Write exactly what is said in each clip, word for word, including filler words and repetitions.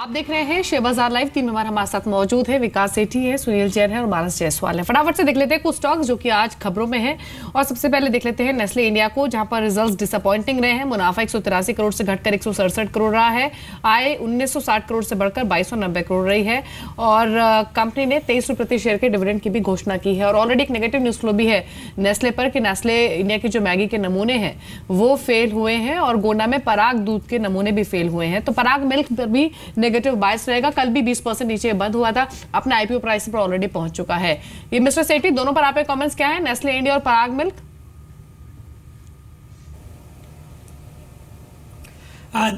आप देख रहे हैं शेयर बाजार लाइव। तीन नंबर हमारे साथ मौजूद है, विकास सेठी है, सुनील जैन है और मानस जायसवाल है। फटाफट से देख लेते हैं कुछ स्टॉक्स जो कि आज खबरों में हैं और सबसे पहले देख लेते हैं नेस्ले इंडिया को, जहां पर रिजल्ट्स डिसअपॉइंटिंग रहे हैं। मुनाफा एक सौ तिरासी करोड़ से घटकर एक सौ सड़सठ करोड़ रहा है। आय उन्नीस सौ साठ करोड़ से बढ़कर बाईस सौ नब्बे करोड़ रही है और कंपनी ने तेईस रुपये प्रति शेयर के डिविडेंड की भी घोषणा की है। और ऑलरेडी एक नेगेटिव न्यूज फ्लो भी है नेस्ले पर कि नेस्ले इंडिया के जो मैगी के नमूने हैं वो फेल हुए हैं और गोंडा में पराग दूध के नमूने भी फेल हुए हैं। तो पराग मिल्क पर भी नेगेटिव बायस रहेगा। कल भी बीस परसेंट नीचे बंद हुआ था, अपने आईपीओ प्राइस पर ऑलरेडी पहुंच चुका है। ये मिस्टर सेठी, दोनों पर आपके कमेंट्स क्या है, नेस्ले इंडिया और पराग मिल्क?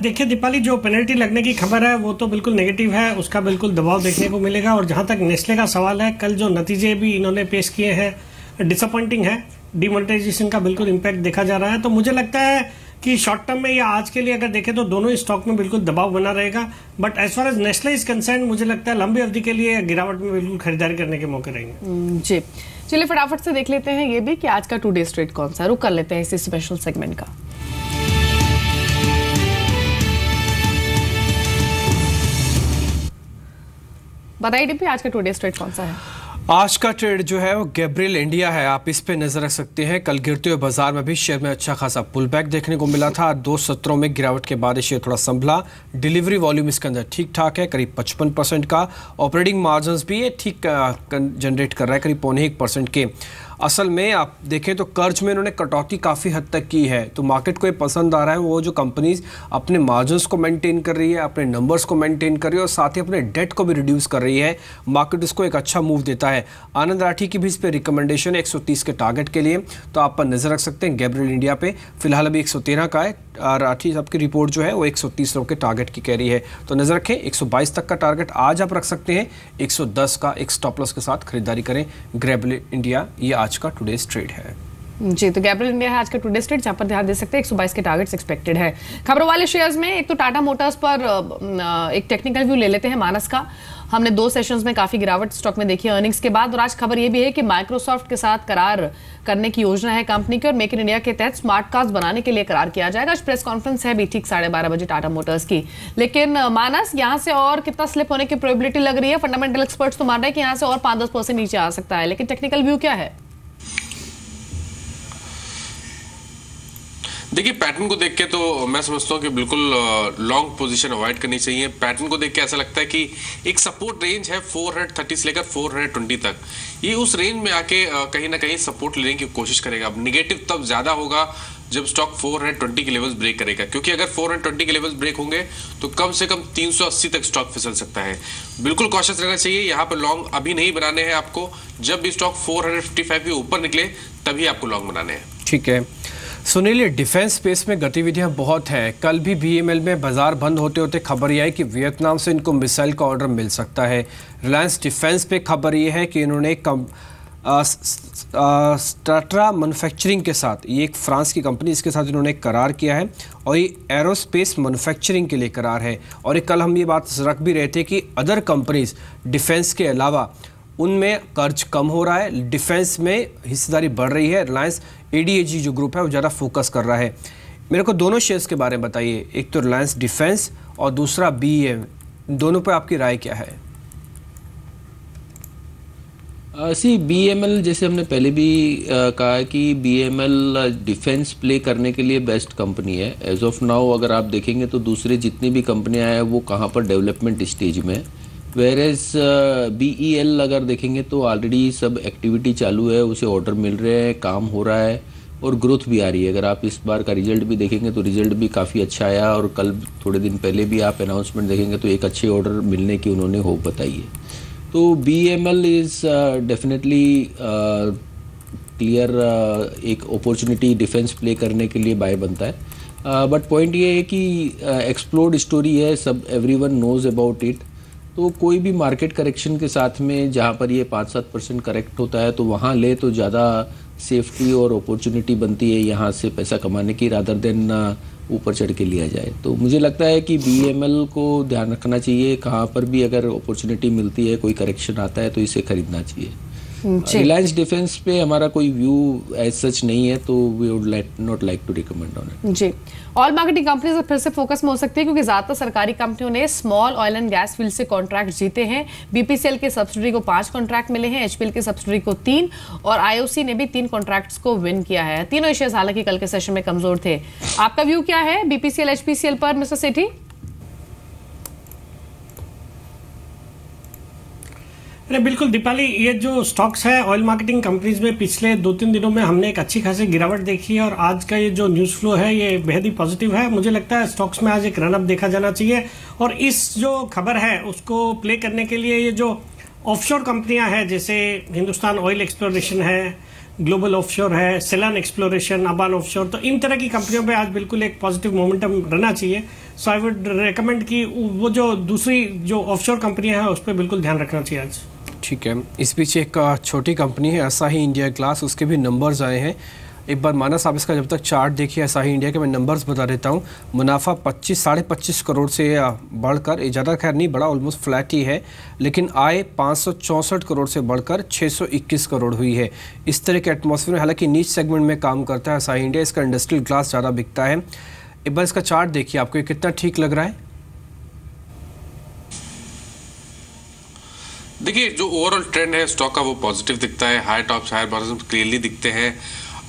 देखिए दीपाली, जो पेनल्टी लगने की खबर है वो तो बिल्कुल नेगेटिव है, उसका बिल्कुल दबाव देखने को मिलेगा। और जहां तक नेस्ले का सवाल है, कल जो नतीजे भी इन्होंने पेश किए हैं डिसअपॉइंटिंग है, डिमोनेटाइजेशन का बिल्कुल इम्पैक्ट देखा जा रहा है। तो मुझे लगता है कि शॉर्ट टर्म में या आज के लिए अगर देखें तो दोनों ही स्टॉक में बिल्कुल दबाव बना रहेगा। But as far as Nestle is concerned, मुझे लगता है लंबी अवधि के लिए गिरावट में बिल्कुल खरीदारी करने के मौके रहेंगे। जी चलिए फटाफट से देख लेते हैं ये भी कि आज का टू डे ट्रेड कौन सा, रुक कर लेते हैं इसी स्पेशल सेगमेंट का। बताइए डीपी, आज का टू डे ट्रेड कौन सा है? आज का ट्रेड जो है वो गैब्रियल इंडिया है, आप इस पे नजर रख सकते हैं। कल गिरते हुए बाजार में भी शेयर में अच्छा खासा पुल बैक देखने को मिला था। दो सत्रों में गिरावट के बाद शेयर थोड़ा संभला। डिलीवरी वॉल्यूम इसके अंदर ठीक ठाक है, करीब पचपन परसेंट का। ऑपरेटिंग मार्जिन्स भी ये ठीक जनरेट कर रहा है, करीब पौने एक परसेंट के। असल में आप देखें तो कर्ज में इन्होंने कटौती काफ़ी हद तक की है, तो मार्केट को ये पसंद आ रहा है। वो जो कंपनीज अपने मार्जिन्स को मेंटेन कर रही है, अपने नंबर्स को मेंटेन कर रही है और साथ ही अपने डेट को भी रिड्यूस कर रही है, मार्केट उसको एक अच्छा मूव देता है। आनंद राठी की भी इस पर रिकमेंडेशन है एक सौ तीस के टारगेट के लिए, तो आप पर नज़र रख सकते हैं गैब्रियल इंडिया पे। फिलहाल अभी एक सौ तेरह का है। राठी साहब की रिपोर्ट जो है वो एक सौ तीस लोग के टारगेट की कह रही है, तो नज़र रखें एक सौ बाईस तक का टारगेट आज आप रख सकते हैं। एक सौ दस का एक स्टॉप लॉस के साथ खरीदारी करें गैब्रियल इंडिया। ये आज का टुडेज ट्रेड है जी। तो गैब्रियल इंडिया है आज का टुडे स्टेट, जहाँ पर ध्यान दे सकते हैं एक सौ बाईस के टारगेट्स एक्सपेक्टेड है। खबरों वाले शेयर्स में एक तो टाटा मोटर्स पर एक टेक्निकल व्यू ले लेते हैं मानस का। हमने दो सेशंस में काफ़ी गिरावट स्टॉक में देखी है अर्निंग्स के बाद, और आज खबर ये भी है कि माइक्रोसॉफ्ट के साथ करार करने की योजना है कंपनी की और मेक इन इंडिया के तहत स्मार्ट कार्स बनाने के लिए करार किया जाएगा। आज प्रेस कॉन्फ्रेंस है भी ठीक साढ़े बारह बजे टाटा मोटर्स की। लेकिन मानस, यहाँ से और कितना स्लिप होने की प्रोबेबिलिटी लग रही है? फंडामेंटल एक्सपर्ट्स तो मान रहे हैं कि यहाँ से और पाँच दस परसेंट नीचे आ सकता है, लेकिन टेक्निकल व्यू क्या है? देखिए पैटर्न को देख के तो मैं समझता हूँ कि बिल्कुल लॉन्ग पोजीशन अवॉइड करनी चाहिए। पैटर्न को देख के ऐसा लगता है कि एक सपोर्ट रेंज है चार सौ तीस से लेकर चार सौ बीस तक, ये उस रेंज में आके कहीं ना कहीं सपोर्ट लेने की कोशिश करेगा। अब निगेटिव तब ज़्यादा होगा जब स्टॉक चार सौ बीस के लेवल्स ब्रेक करेगा, क्योंकि अगर चार सौ बीस के लेवल्स ब्रेक होंगे तो कम से कम तीन सौ अस्सी तक स्टॉक फिसल सकता है। बिल्कुल कॉशियस रहना चाहिए, यहाँ पर लॉन्ग अभी नहीं बनाने हैं आपको। जब भी स्टॉक चार सौ पचपन के ऊपर निकले तभी आपको लॉन्ग बनाने हैं। ठीक है सुनील, डिफेंस स्पेस में गतिविधियां बहुत हैं। कल भी बीएमएल में बाजार बंद होते होते खबर यह है कि वियतनाम से इनको मिसाइल का ऑर्डर मिल सकता है। रिलायंस डिफेंस पे खबर यह है कि इन्होंने कम टाटा मैन्युफैक्चरिंग के साथ, ये एक फ्रांस की कंपनी, इसके साथ इन्होंने करार किया है और ये एरोस्पेस मैन्युफैक्चरिंग के लिए करार है। और कल हम ये बात रख भी रहे थे कि अदर कंपनीज डिफेंस के अलावा उनमें कर्ज कम हो रहा है, डिफेंस में हिस्सेदारी बढ़ रही है। रिलायंस एडीएजी जो ग्रुप है वो ज़्यादा फोकस कर रहा है। मेरे को दोनों शेयर्स के बारे में बताइए, एक तो रिलायंस डिफेंस और दूसरा बीएम, दोनों पर आपकी राय क्या है? सी बीएमएल, जैसे हमने पहले भी आ, कहा कि बीएमएल डिफेंस प्ले करने के लिए बेस्ट कंपनी है। एज ऑफ नाउ अगर आप देखेंगे तो दूसरे जितनी भी कंपनियाँ हैं वो कहाँ पर डेवलपमेंट स्टेज में है। वेरेस बीईएल अगर देखेंगे तो ऑलरेडी सब एक्टिविटी चालू है, उसे ऑर्डर मिल रहे हैं, काम हो रहा है और ग्रोथ भी आ रही है। अगर आप इस बार का रिजल्ट भी देखेंगे तो रिजल्ट भी काफ़ी अच्छा आया और कल थोड़े दिन पहले भी आप अनाउंसमेंट देखेंगे तो एक अच्छे ऑर्डर मिलने की उन्होंने होप बताई है। तो बीएमएल इज़ डेफिनेटली क्लियर एक अपॉर्चुनिटी डिफेंस प्ले करने के लिए बाय बनता है। बट पॉइंट ये है कि एक्सप्लोर्ड स्टोरी है, सब एवरीवन नोज़ अबाउट इट। तो कोई भी मार्केट करेक्शन के साथ में जहाँ पर ये पाँच सात परसेंट करेक्ट होता है तो वहाँ ले तो ज़्यादा सेफ्टी और अपॉर्चुनिटी बनती है यहाँ से पैसा कमाने की, रादर देन ऊपर चढ़ के लिया जाए। तो मुझे लगता है कि बीएमएल को ध्यान रखना चाहिए, कहाँ पर भी अगर अपॉर्चुनिटी मिलती है, कोई करेक्शन आता है तो इसे खरीदना चाहिए। रिलायंस डिफेंस पे हमारा कोई व्यू एज सच नहीं है, तो we would not like to recommend on it. जी, ऑयल मार्केटिंग कंपनीज फिर से फोकस में हो सकती है क्योंकि ज्यादातर सरकारी कंपनियों ने small oil and gas field से कॉन्ट्रैक्ट जीते हैं। बीपीसीएल के सब्सिडरी को पांच कॉन्ट्रैक्ट मिले हैं, एचपीएल के सब्सिडरी को तीन और आईओसी ने भी तीन कॉन्ट्रैक्ट्स को विन किया है। तीनों शेयर्स हालांकि कल के सेशन में कमजोर थे। आपका व्यू क्या है बीपीसीएल एचपीसीएल पर मिस्टर सेठी? अरे बिल्कुल दीपाली, ये जो स्टॉक्स है ऑयल मार्केटिंग कंपनीज में पिछले दो तीन दिनों में हमने एक अच्छी खासी गिरावट देखी है और आज का ये जो न्यूज़ फ्लो है ये बेहद ही पॉजिटिव है। मुझे लगता है स्टॉक्स में आज एक रनअप देखा जाना चाहिए और इस जो खबर है उसको प्ले करने के लिए ये जो ऑफशोर कंपनियां हैं जैसे हिंदुस्तान ऑयल एक्सप्लोरेशन है, ग्लोबल ऑफशोर है, सेलन एक्सप्लोरेशन, अबान ऑफशोर, तो इन तरह की कंपनियों पे आज बिल्कुल एक पॉजिटिव मोमेंटम रहना चाहिए। सो आई वुड रेकमेंड कि वो जो दूसरी जो ऑफशोर कंपनियां हैं उस पर बिल्कुल ध्यान रखना चाहिए आज। ठीक है, इस बीच एक छोटी कंपनी है असाही इंडिया ग्लास, उसके भी नंबर्स आए हैं। एक बार माना साहब इसका जब तक चार्ट देखिए असाही इंडिया के, मैं नंबर्स बता देता हूँ। मुनाफा पच्चीस साढ़े पच्चीस करोड़ से बढ़कर, ज़्यादा खैर नहीं बड़ा, ऑलमोस्ट फ्लैट ही है, लेकिन आय पाँच सौ चौंसठ करोड़ से बढ़कर छः सौ इक्कीस करोड़ हुई है। इस तरह के एटमॉस्फेयर में, हालांकि नीच सेगमेंट में काम करता है असाही इंडिया, इसका इंडस्ट्रियल ग्लास ज़्यादा बिकता है। एक बार इसका चार्ट देखिए, आपको कितना ठीक लग रहा है? देखिए जो ओवरऑल ट्रेंड है स्टॉक का वो पॉजिटिव दिखता है, high tops high bottoms clearly दिखते हैं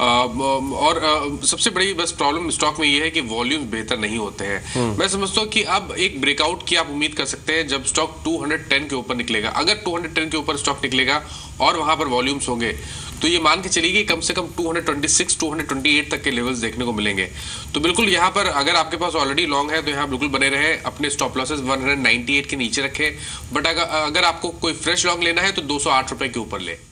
और सबसे बड़ी बस प्रॉब्लम स्टॉक में ये है कि वॉल्यूम्स बेहतर नहीं होते हैं। मैं समझता हूँ कि अब एक ब्रेकआउट की आप उम्मीद कर सकते हैं जब स्टॉक दो सौ दस के ऊपर निकलेगा। अगर दो सौ दस के ऊपर स्टॉक निकलेगा और वहां पर वॉल्यूम्स होंगे तो ये मान के चलिए कि कम से कम दो सौ छब्बीस, दो सौ अट्ठाईस तक के लेवल्स देखने को मिलेंगे। तो बिल्कुल यहाँ पर अगर आपके पास ऑलरेडी लॉन्ग है तो यहाँ बिल्कुल बने रहें, अपने स्टॉप लॉसेस एक सौ अट्ठानवे के नीचे रखें। बट अगर अगर आपको कोई फ्रेश लॉन्ग लेना है तो दो सौ आठ रुपए के ऊपर ले।